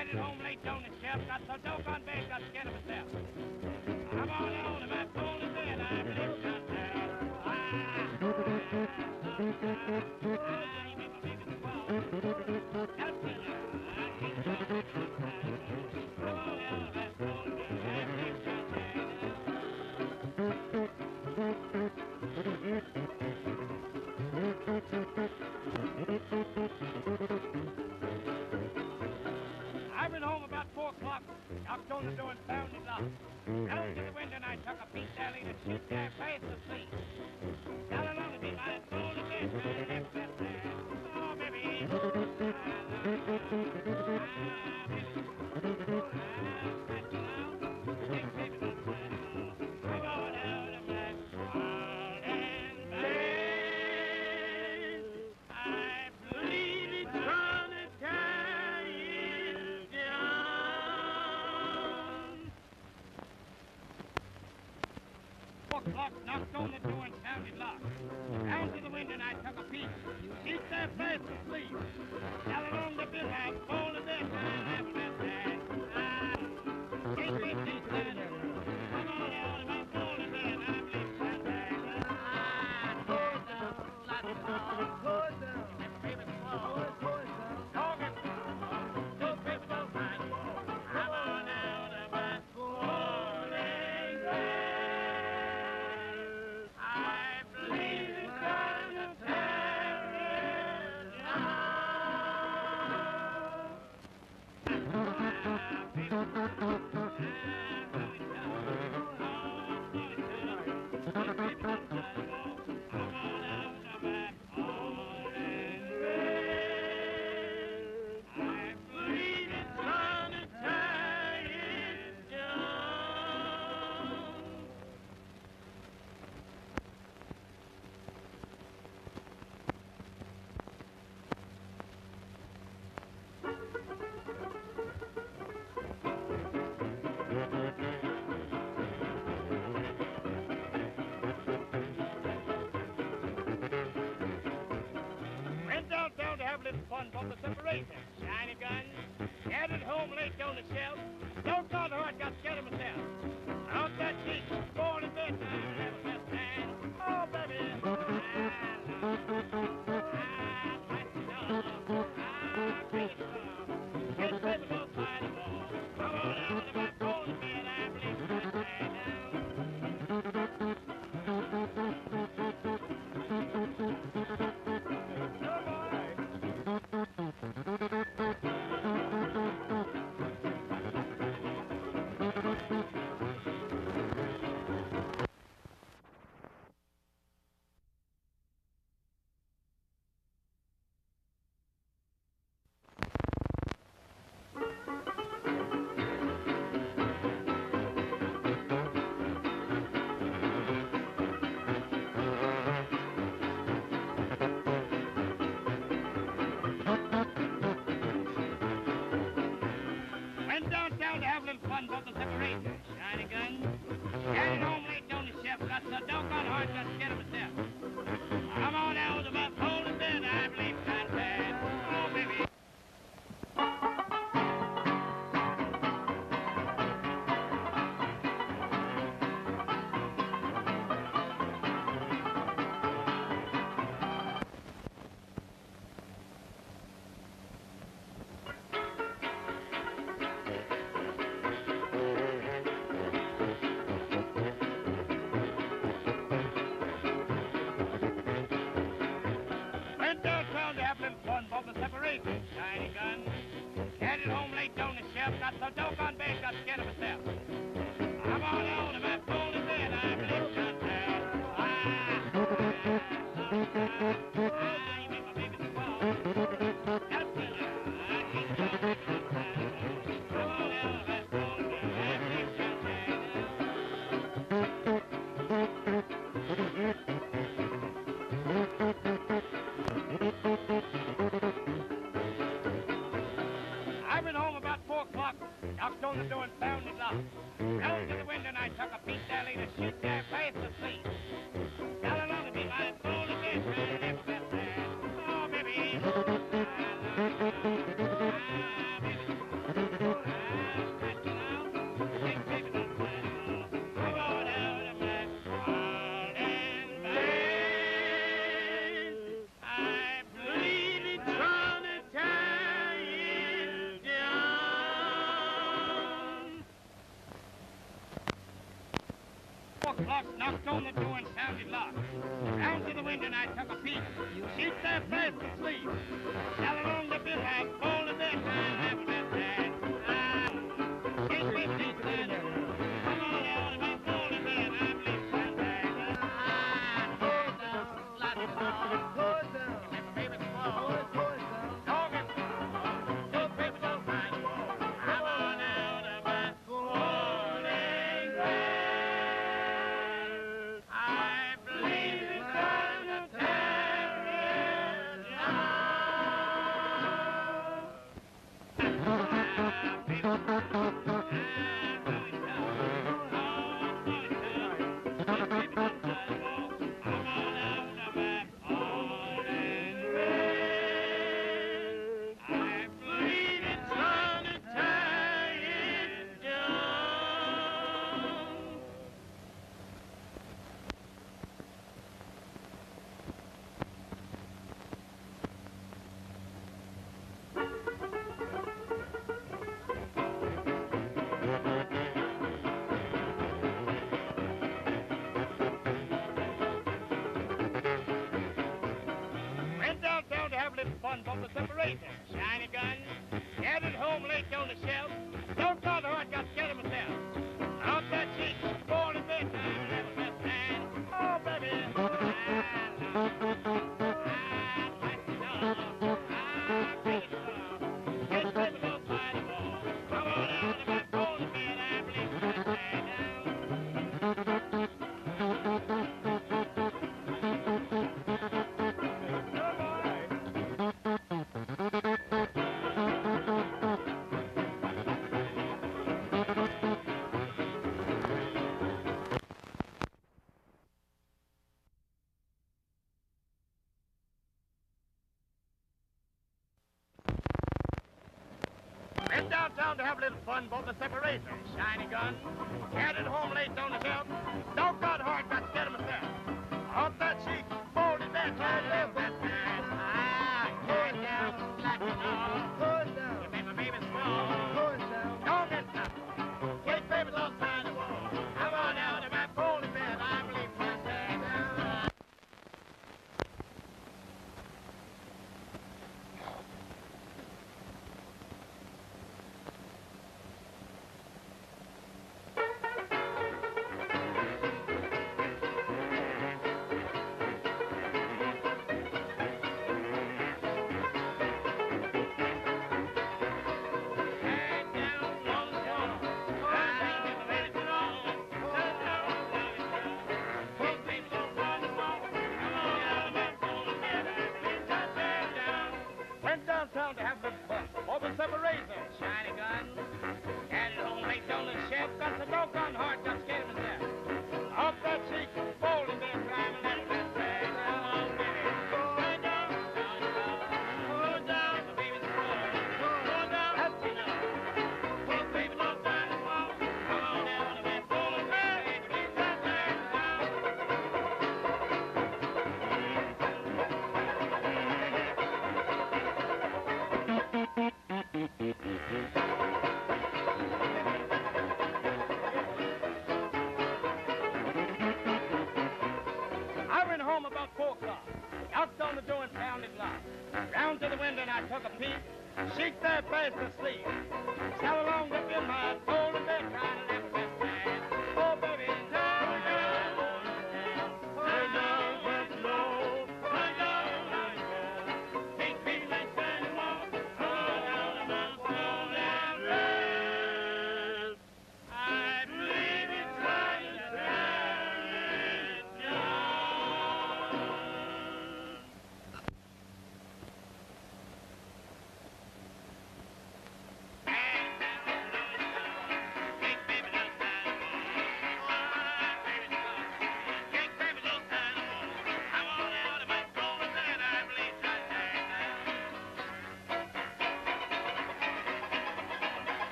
headed home late on the shelf. Got so doggone bad, got scared of myself. I'm all alone and my phone is dead. I believe it's not knocked on the door and found it locked. I opened the window and I took a peek down in the street there, fast asleep. Got along to be my phone again, I left that there. Oh, baby. Knocked on the door and found it locked. Down to the window and I took a peek. She's there fast asleep. Now along the bill, I'm falling to death. I haven't been there. I can't get these ladders. I'm all out and I'm falling to death. I'm just there. Ah, poison, poison, and baby, poison, poison. Talking, those people don't mind. I'm all out and I'm falling there. From the separation, shiny guns, headed home late on the shelf. Don't call the heart, got scared of myself. Out that cheek, born in bed, I never stand. Oh, baby, I might know. Both the separation, shiny guns, headed home late on the shelf. Got so doggone hard, got scared of myself. I'm on out of my phone and bed, I believe I'm dead. Oh, baby. Shiny gun, headed home late on the shelf. Got so doggone bad, got scared of myself. I'm all alone and my phone is dead. I believe knocked on the door and found it locked. Rolled to the window and I took a peek down in the street there, fast asleep. Got along to be my phone again, I never left there. Oh, baby. clock knocked on the door and sounded locked. Down to the window and I took a peek. You shoot that fast asleep. Fell along the billhouse, fall to bed, I was at that. Can't wait to eat that. Come on, everybody, fall to bed, I believe I'm back. Hold down, slap it down. Hold down. Let the baby fall. Hold down. Dog it. Don't baby, don't fight. I want out of my morning bed. Fun from the separation. Shiny guns. Gathered home late on the shelf. Don't call the heart, got scared of myself. Out that sheet, born in bedtime, never left hand. Oh, baby. Downtown to have a little fun, both the separation. Shiny guns, carried home late on the shelf. Don't got hard, got scared of myself. Off that cheek, folded that time, left that time. Ah, going down, slack it all. Going down. You made my baby small. Going down. Don't get nothing. Take baby lost behind the wall. Come on out of my folded bed, I believe myself. To have the fun, all the separation. Shiny guns, carried home late on the shelf. Got the doggone heart, got scared of myself. Off that cheek, folded there, climbing that fast bag. Oh, baby, go down, go down, the baby's born. Go down, that's enough. Take baby, don't die the fall. Come on down to that folded bag, and you leave that bag down. I went home about 4 o'clock, knocked on the door and found it locked. Round to the window and I took a peek, she's there fast asleep. Sat along the bill, my old and bed, trying to lift that man. Oh, baby,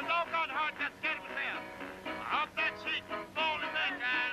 the doggone hard to get himself. Up that sheet, fall in that guy.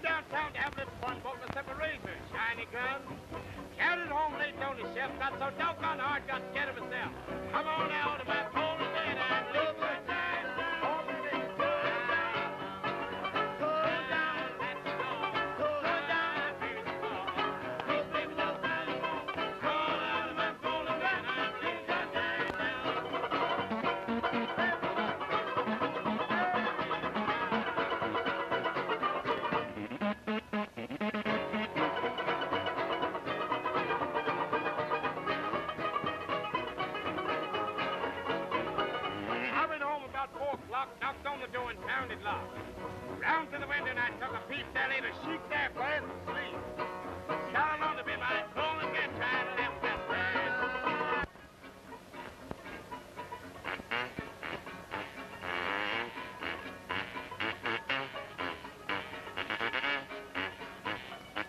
Downtown to have this fun boat with a razor, shiny gun. Carried home late, don't he, Chef? Got so doggone hard, got scared of myself. Come on now to my phone today, and I love my time. Round to the window and I took a peep there in a sheep there for it to sleep. Got along to be my soul and get tired and left that bag.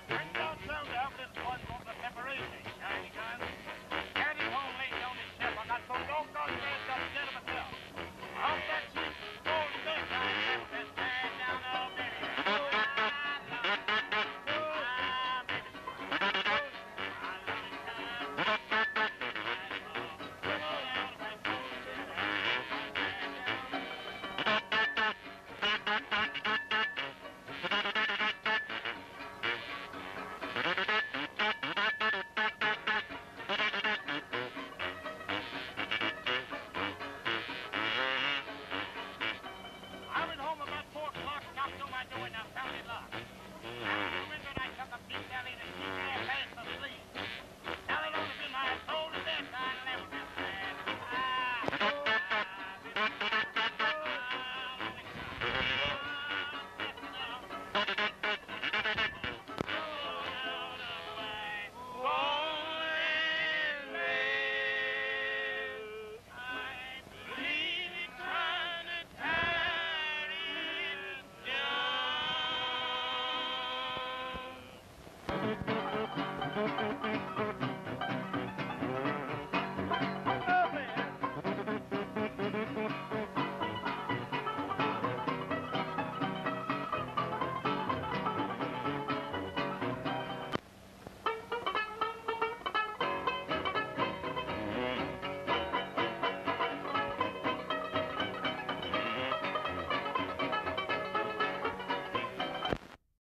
Bring down sound to help this one for the separation, shiny gun. Get it home late on his ship. I got so doggone bad that I'm dead of myself. Off that sheep, soul and bed, I left that bag. I went home about 4 o'clock, knocked on my door, and I found it locked.